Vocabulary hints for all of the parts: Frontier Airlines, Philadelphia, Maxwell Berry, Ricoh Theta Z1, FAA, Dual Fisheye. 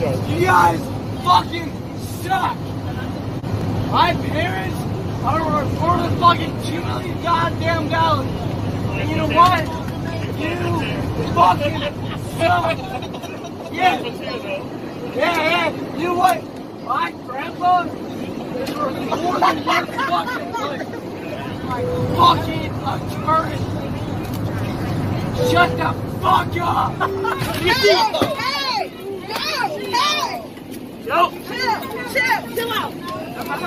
You guys fucking suck. My parents are worth more than fucking $2 million goddamn dollars. And you know what? You fucking suck. Yeah. Yeah. You know what? My grandpa is worth more than your fucking life. My fucking attorney. Shut the fuck up. You see? Yo! Chill! Chill out! Come on!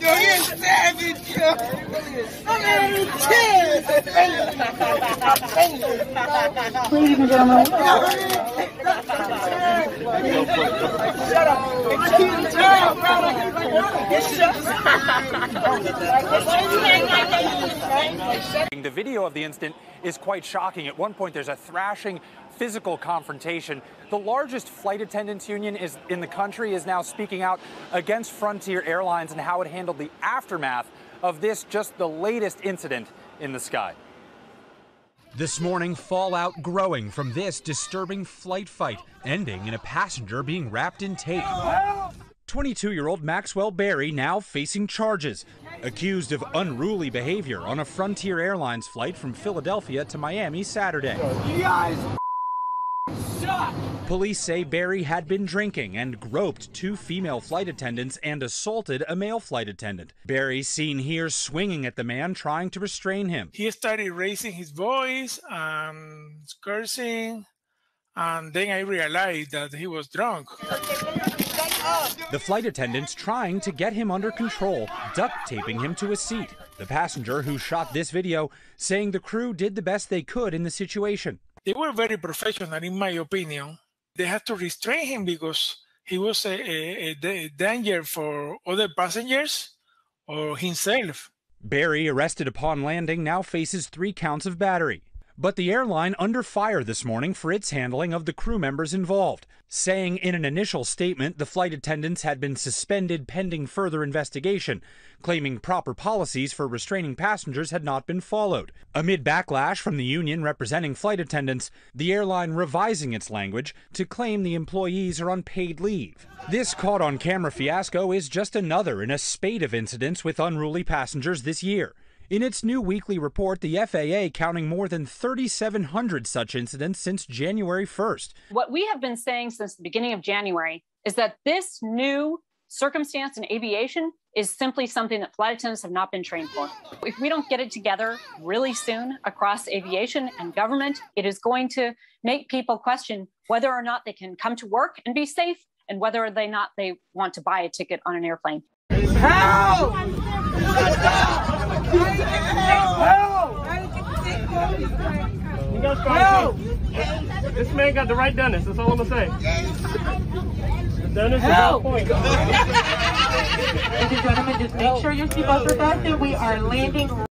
Yo, you're savage, yo! Ladies and gentlemen. Shut up! The video of the incident is quite shocking. At one point, there's a thrashing physical confrontation. The largest flight attendants union in the country is now speaking out against Frontier Airlines and how it handled the aftermath of this, just the latest incident in the sky. This morning, fallout growing from this disturbing flight fight, ending in a passenger being wrapped in tape. 22-year-old Maxwell Berry now facing charges, accused of unruly behavior on a Frontier Airlines flight from Philadelphia to Miami Saturday. You guys suck! Police say Berry had been drinking and groped two female flight attendants and assaulted a male flight attendant. Berry seen here swinging at the man trying to restrain him. He started raising his voice and cursing, and then I realized that he was drunk. The flight attendants trying to get him under control, duct taping him to a seat. The passenger who shot this video saying the crew did the best they could in the situation. They were very professional, in my opinion. They had to restrain him because he was a danger for other passengers or himself. Berry, arrested upon landing, now faces 3 counts of battery. But the airline under fire this morning for its handling of the crew members involved, saying in an initial statement the flight attendants had been suspended pending further investigation, claiming proper policies for restraining passengers had not been followed. Amid backlash from the union representing flight attendants, the airline revising its language to claim the employees are on paid leave. This caught on camera fiasco is just another in a spate of incidents with unruly passengers this year. In its new weekly report, the FAA counting more than 3,700 such incidents since January 1st. What we have been saying since the beginning of January is that this new circumstance in aviation is simply something that flight attendants have not been trained for. If we don't get it together really soon across aviation and government, it is going to make people question whether or not they can come to work and be safe and whether or not they want to buy a ticket on an airplane. Help! Help! This man got the right dentist, that's all I'm gonna say. The dentist is on point. Ladies and gentlemen, just make sure your seatbelts are fastened. We are landing.